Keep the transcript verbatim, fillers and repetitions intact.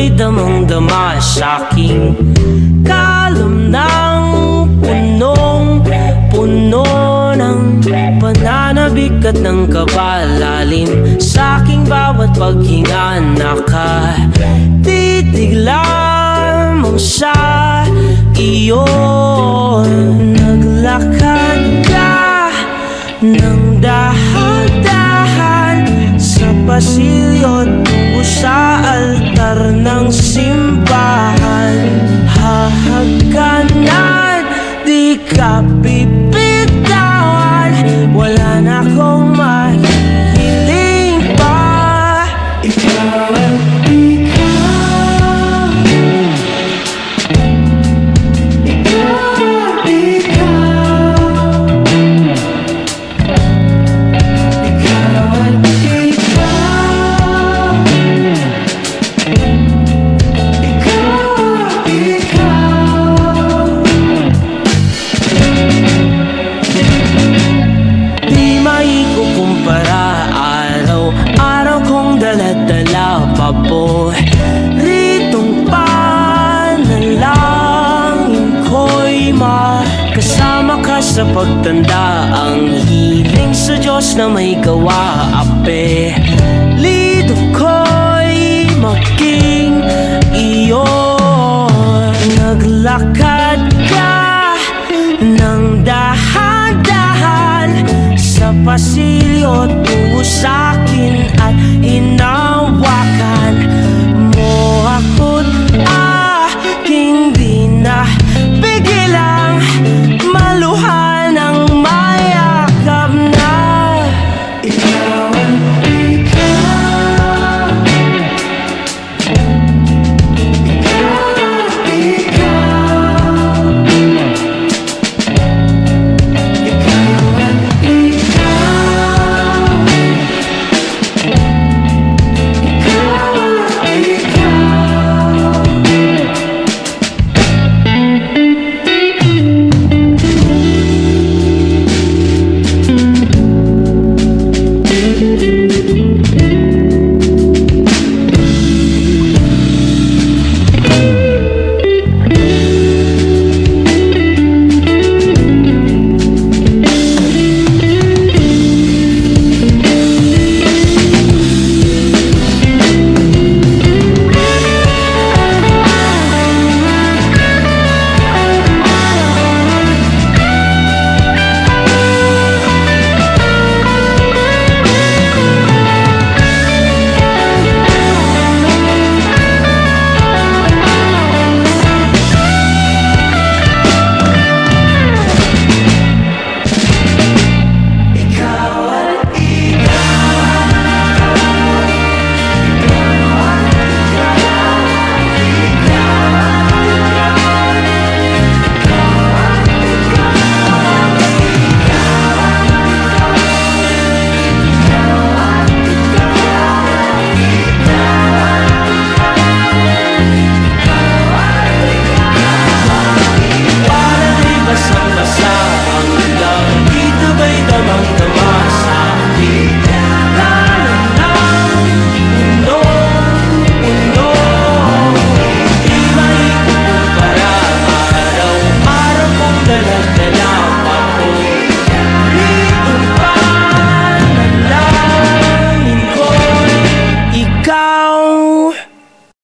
ako'y damang-dama sa aking kalam ng punong-puno ng pananabik at ng kabalalim. Sa aking bawat paghinga nakatitig lamang sa iyo. Naglakad ka ng dahan-dahan sa pasilyo tungo sa altar ng simbahan. Hahagkanan, di ka pipitawan, wala na akong mahihiling pa. Ikaw at ikaw, ikaw at ikaw, ikaw at ikaw, paboritong panalangin ko'y makasama ka sa pagtanda. Ang hiling sa Diyos na may gawa apelido ko'y maging iyo. Naglakad ka ng dahan-dahan sa pasilyo.